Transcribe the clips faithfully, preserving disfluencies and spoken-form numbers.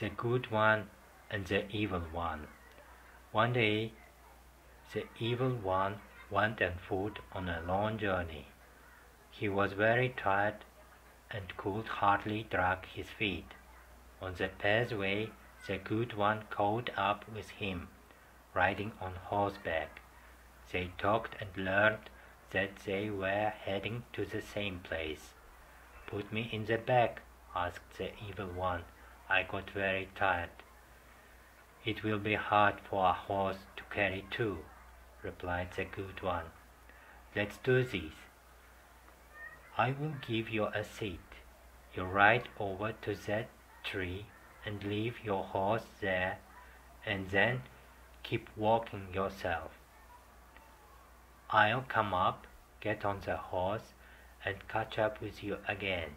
the good one and the evil one. One day, the evil one went on foot on a long journey. He was very tired and could hardly drag his feet. On the pathway, the good one caught up with him, riding on horseback. They talked and learned that they were heading to the same place. "Put me in the bag," asked the evil one. "I got very tired." "It will be hard for a horse to carry two," replied the good one. "Let's do this. I will give you a seat. You ride over to that tree and leave your horse there, and then keep walking yourself. I'll come up, get on the horse, and catch up with you again.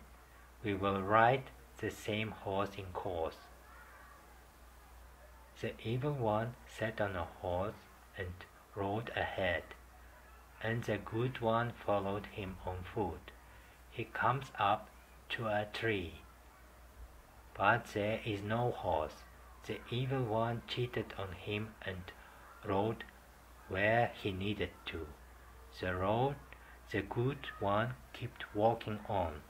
We will ride the same horse in course." The evil one sat on a horse and rode ahead, and the good one followed him on foot. He comes up to a tree, but there is no horse. The evil one cheated on him and rode where he needed to. The road the good one kept walking on.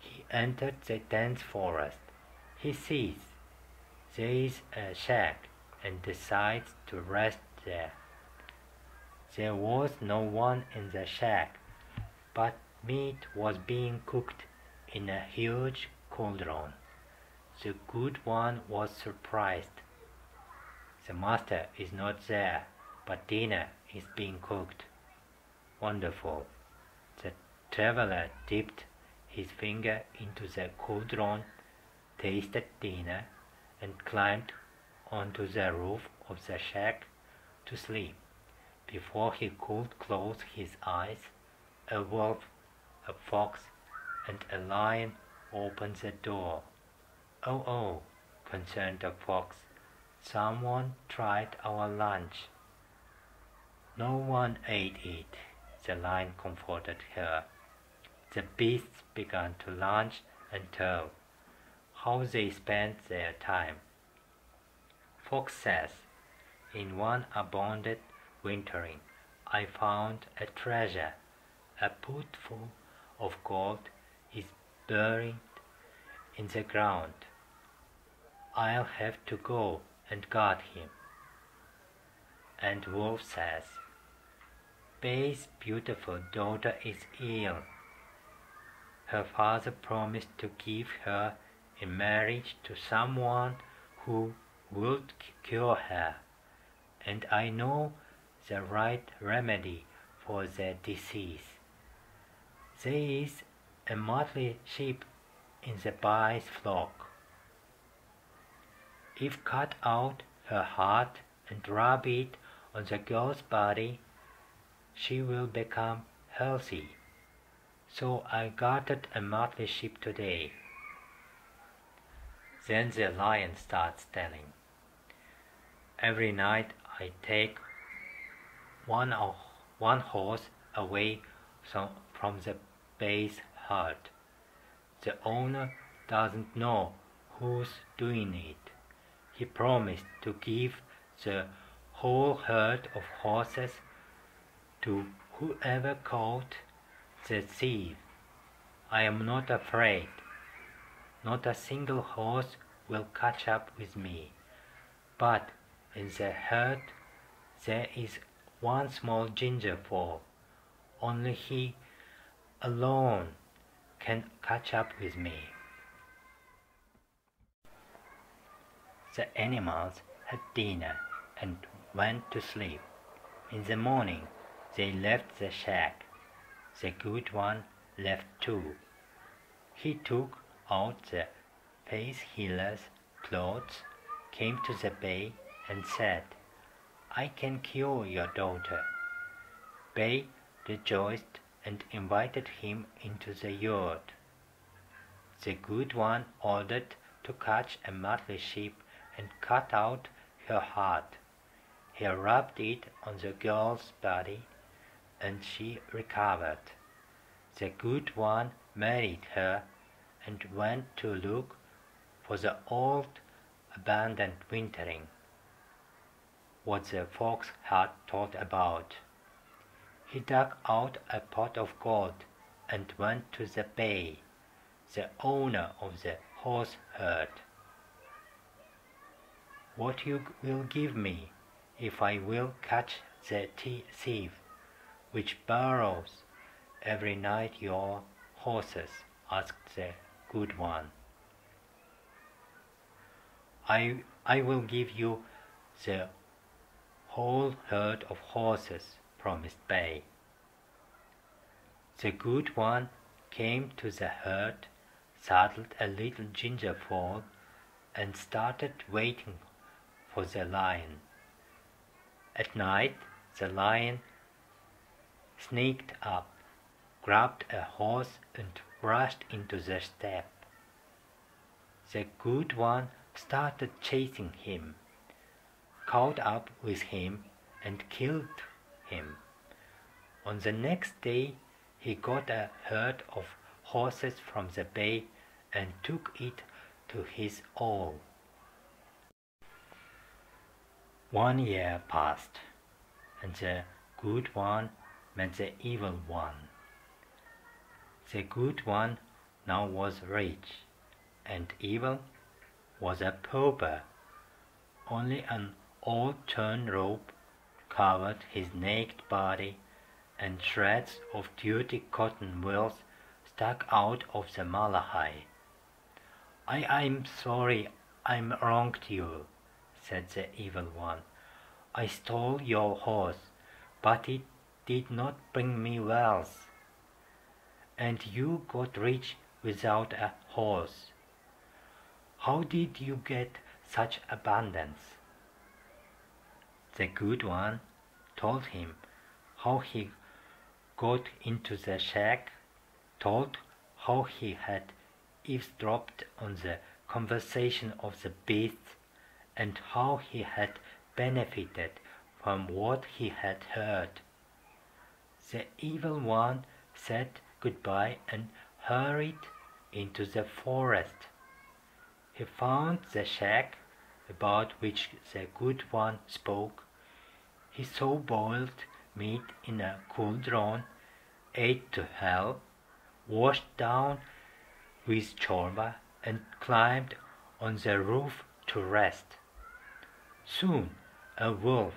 He entered the dense forest. He sees there is a shack and decides to rest there. There was no one in the shack, but meat was being cooked in a huge cauldron. The good one was surprised. "The master is not there, but dinner is being cooked. Wonderful." The traveler dipped his finger into the cauldron, tasted dinner, and climbed onto the roof of the shack to sleep. Before he could close his eyes, a wolf, a fox, and a lion opened the door. "Oh, oh," concerned the fox, "someone tried our lunch." "No one ate it," the lion comforted her. The beasts began to lunge and tell how they spent their time. Fox says, "In one abundant wintering, I found a treasure. A potful of gold is buried in the ground. I'll have to go and guard him." And wolf says, "Bay's beautiful daughter is ill. Her father promised to give her in marriage to someone who would cure her, and I know the right remedy for their disease. There is a motley sheep in the Bay's flock. If cut out her heart and rub it on the girl's body, she will become healthy. So I gutted a motley sheep today." Then the lion starts telling, "Every night I take one, of, one horse away from, from the bay's herd. The owner doesn't know who's doing it. He promised to give the whole herd of horses to whoever caught the thief. I am not afraid. Not a single horse will catch up with me. But in the herd there is one small ginger foal. Only he alone can catch up with me." The animals had dinner and went to sleep. In the morning they left the shack. The good one left too. He took out the face healer's clothes, came to the bay, and said, "I can cure your daughter." Bay rejoiced and invited him into the yard. The good one ordered to catch a motley sheep and cut out her heart. He rubbed it on the girl's body, and she recovered. The good one married her and went to look for the old abandoned wintering, what the fox had thought about. He dug out a pot of gold and went to the bay, the owner of the horse herd. "What you will give me if I will catch the thief which borrows every night your horses?" asked the good one. I, I will give you the whole herd of horses," promised Bay. The good one came to the herd, saddled a little ginger foal, and started waiting for the lion. At night, the lion sneaked up, grabbed a horse, and rushed into the steppe. The good one started chasing him, caught up with him, and killed him. On the next day, he got a herd of horses from the bay and took it to his all. One year passed, and the good one met the evil one. The good one now was rich, and evil was a pauper. Only an old torn robe covered his naked body, and shreds of dirty cotton wools stuck out of the malahai. I am sorry I wronged you," said the evil one. "I stole your horse, but it did not bring me wealth, and you got rich without a horse. How did you get such abundance?" The good one told him how he got into the shack, told how he had eavesdropped on the conversation of the beasts, and how he had benefited from what he had heard. The evil one said goodbye and hurried into the forest. He found the shack about which the good one spoke. He saw boiled meat in a cauldron, ate to hell, washed down with chorba, and climbed on the roof to rest. Soon a wolf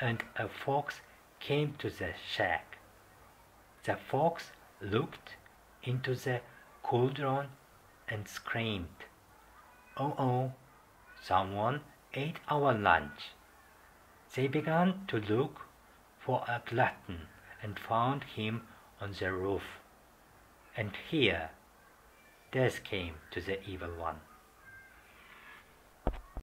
and a fox came to the shack. The fox looked into the cauldron and screamed, "Oh, oh, someone ate our lunch." They began to look for a glutton and found him on the roof. And here, death came to the evil one.